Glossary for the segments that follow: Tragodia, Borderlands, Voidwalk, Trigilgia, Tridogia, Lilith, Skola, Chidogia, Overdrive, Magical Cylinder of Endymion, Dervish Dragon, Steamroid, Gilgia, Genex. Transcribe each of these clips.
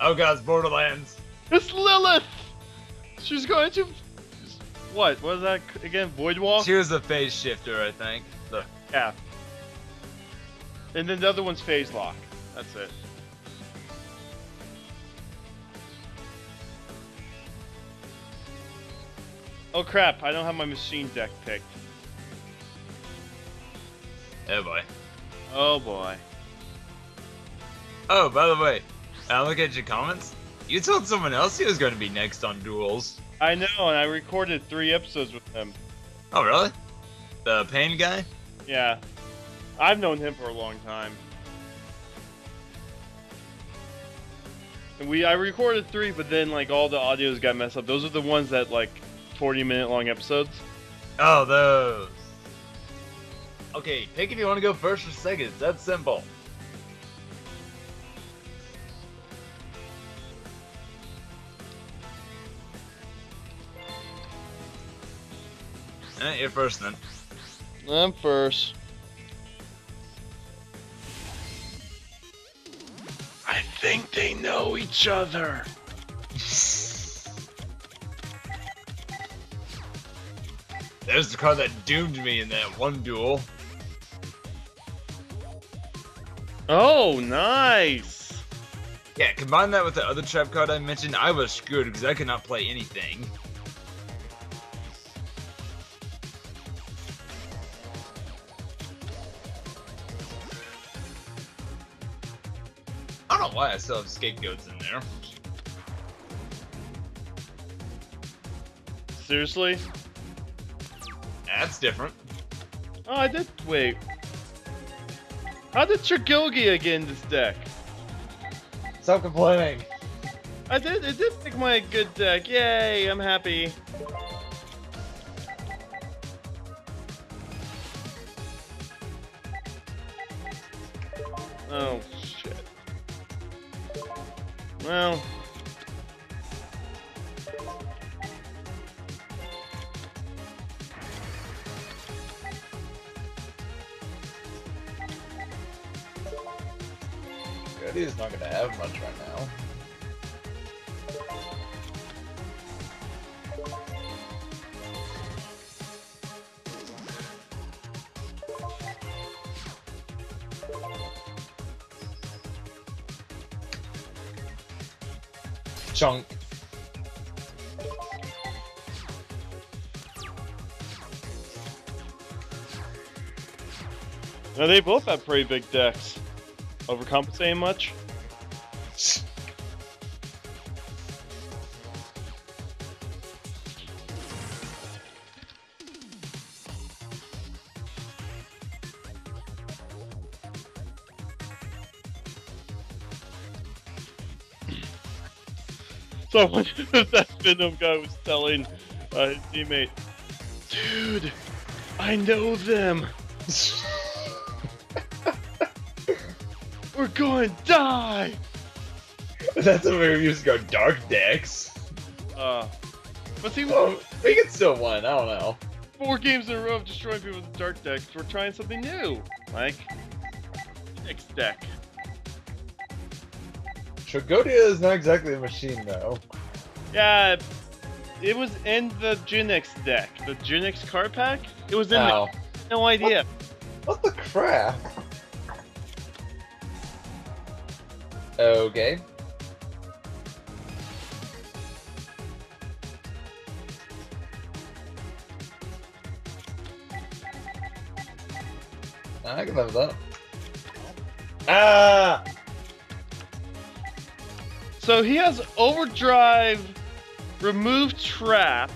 Oh god, it's Borderlands. It's Lilith! She's going to... What? What is that again? Voidwalk? She was a phase shifter, I think. Look. Yeah. And then the other one's phase lock. That's it. Oh crap, I don't have my machine deck picked. Oh boy. Oh boy. Oh, by the way, I look at your comments. You told someone else he was going to be next on Duels. I know, and I recorded 3 episodes with him. Oh, really? The pain guy? Yeah. I've known him for a long time. And I recorded 3, but then like all the audios got messed up. Those are the ones that like 40-minute long episodes. Oh, those. Okay, pick if you want to go first or second. It's that simple. You're first then. I'm first. I think they know each other. There's the card that doomed me in that one duel. Oh, nice! Yeah, combine that with the other trap card I mentioned, I was screwed because I could not play anything. I don't know why I still have scapegoats in there. Seriously? That's different. Oh, I did. Wait. How did Trigilgia get in this deck? Stop complaining. I did. It did pick my good deck. Yay! I'm happy. Oh. Well... Tragodia's not going to have much right now. Chunk. Now they both have pretty big decks. Overcompensating much? That Venom guy was telling his teammate, dude, I know them. We're going to die. That's what we used to go dark decks. But see, well, we can still win. I don't know. 4 games in a row of destroying people with dark decks. We're trying something new, like Genex deck. Tragodia is not exactly a machine, though. Yeah, it was in the Genex deck. The Genex card pack? It was in the... No idea. What the crap? Okay. I can level that. Ah! So he has Overdrive, Remove Trap.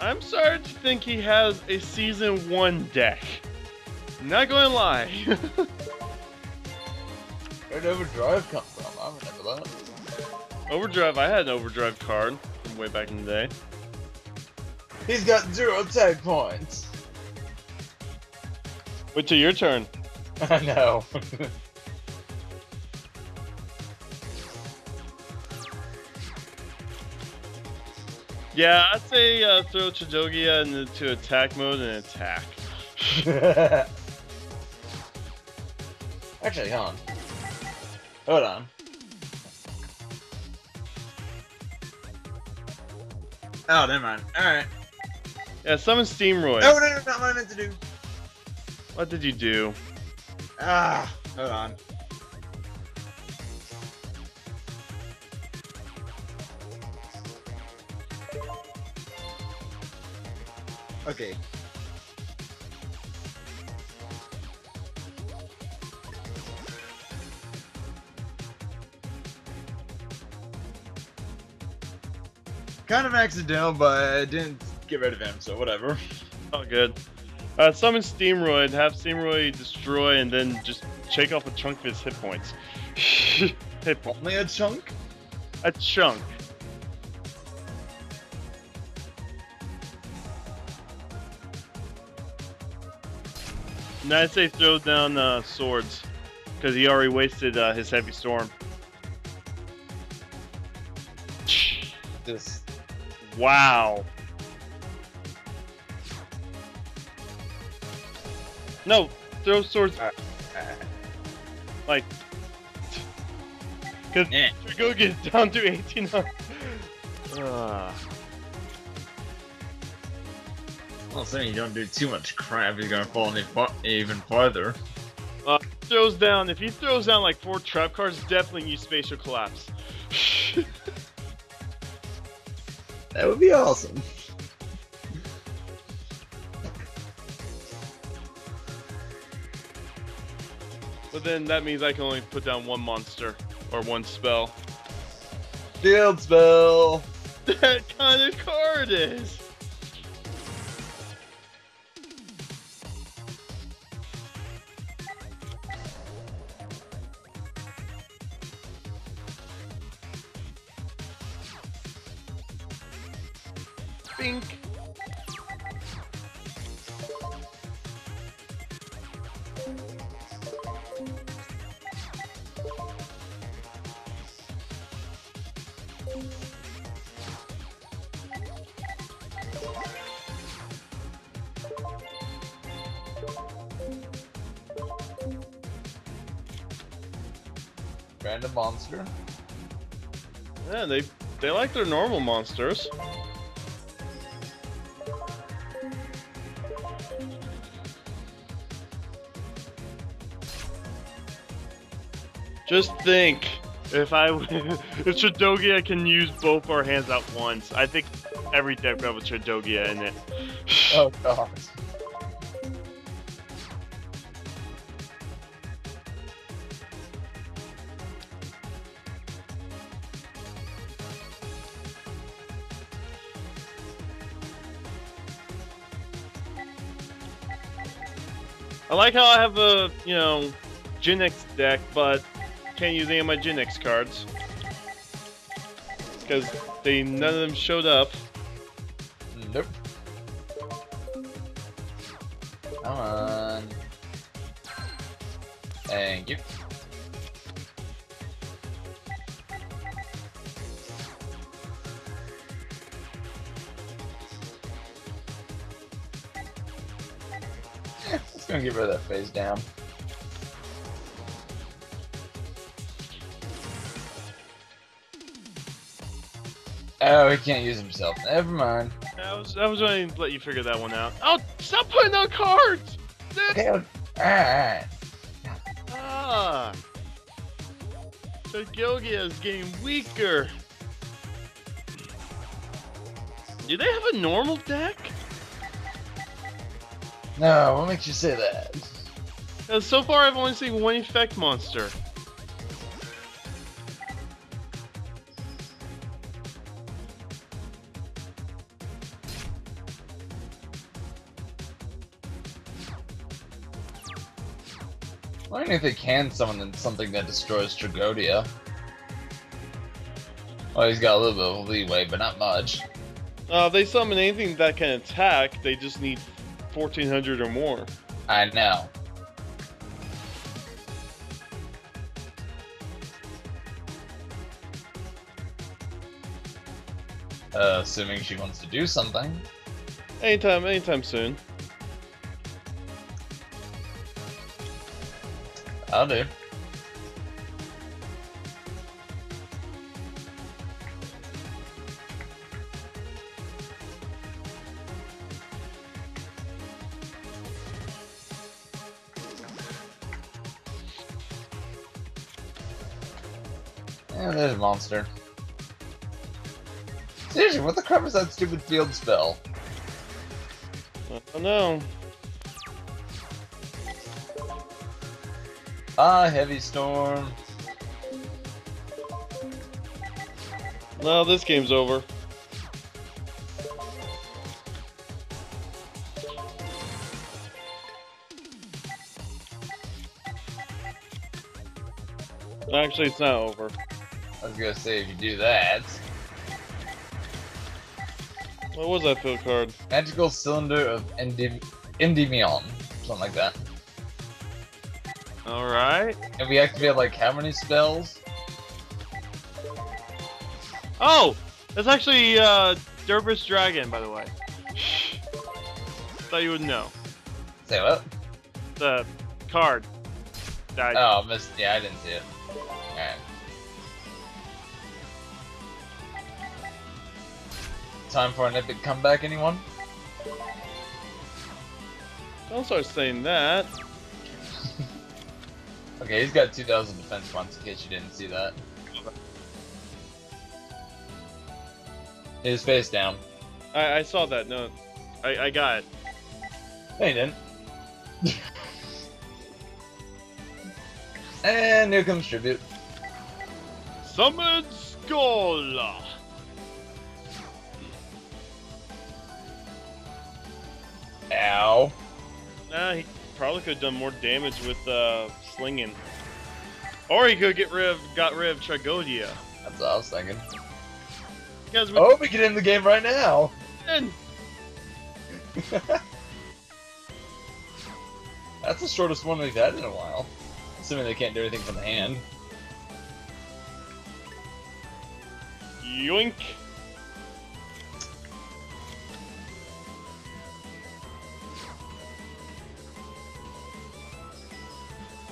I'm starting to think he has a Season 1 deck. Not gonna lie. Where'd Overdrive come from? I remember that. Overdrive, I had an Overdrive card from way back in the day. He's got 0 tag points. Wait till your turn. I know. Yeah, I'd say throw Chidogia into attack mode and attack. Actually, hold on. Oh, never mind. Alright. Yeah, summon Steamroid. No, no, no, not what I meant to do. What did you do? Ah, hold on. Okay. Kind of accidental, but I didn't get rid of him, so whatever. All good. Summon Steamroid, have Steamroid destroy, and then just shake off a chunk of his hit points. Hit points. Only a chunk? A chunk. Now I'd say throw down swords, because he already wasted his heavy storm. This. Wow. No, throw swords. Like, because Tridogia is down to 1800. Well, saying you don't do too much crap, you're gonna fall even farther. Throws down. If he throws down like 4 trap cards, definitely use spatial collapse. That would be awesome. But then that means I can only put down 1 monster or 1 spell. Field spell. That kind of card is. Bink. Random monster. Yeah, they like their normal monsters. Just think, if Chidogia can use both our hands at once, I think every deck will have Chidogia in it. Oh god. I like how I have a, you know, Genex deck, but can't use any of my Genex cards because none of them showed up. Nope. Come on. Thank you. Just gonna get rid of that phase down. Oh, he can't use himself. Never mind. I was going to let you figure that one out. Oh, stop putting out cards! Okay, alright. Ah. So Gilgia is getting weaker. Do they have a normal deck? No, what makes you say that? So far, I've only seen 1 effect monster. I wonder if they can summon something that destroys Tragodia. Oh, he's got a little bit of leeway, but not much. If they summon anything that can attack, they just need 1400 or more. I know. Assuming she wants to do something. Anytime soon. I'll do. Oh, there's a monster. Seriously, what the crap is that stupid field spell? I don't know. Ah, heavy storm. No, this game's over. Actually, it's not over. I was gonna say, if you do that... What was that field card? Magical Cylinder of Endymion. Something like that. Alright. And we activate like how many spells? Oh! That's actually Dervish Dragon, by the way. Thought you would know. Say what? The card. Died. Oh, missed. Yeah, I didn't see it. Alright. Time for an epic comeback, anyone? Don't start saying that. Okay, he's got 2,000 defense points, in case you didn't see that. His face down. I saw that, no. I got it. No, you didn't. And here comes Tribute. Summon Skola! Ow. Nah, he probably could have done more damage with slinging. Or he could got rid of Tragodia. That's what I was thinking. Because oh, we can end the game right now! That's the shortest one we've had in a while. Assuming they can't do anything from the hand. Yoink!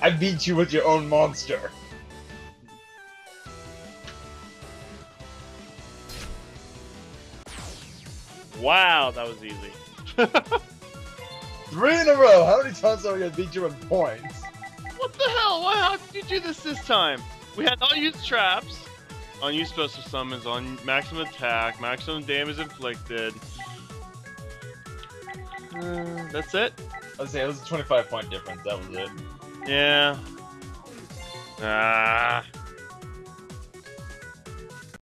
I beat you with your own monster. Wow, that was easy. 3 in a row. How many times are we gonna beat you in points? What the hell? Why? How did you do this time? We had unused traps, unused special summons, on maximum attack, maximum damage inflicted. That's it. I was saying it was a 25-point difference. That was it. Yeah. Ah.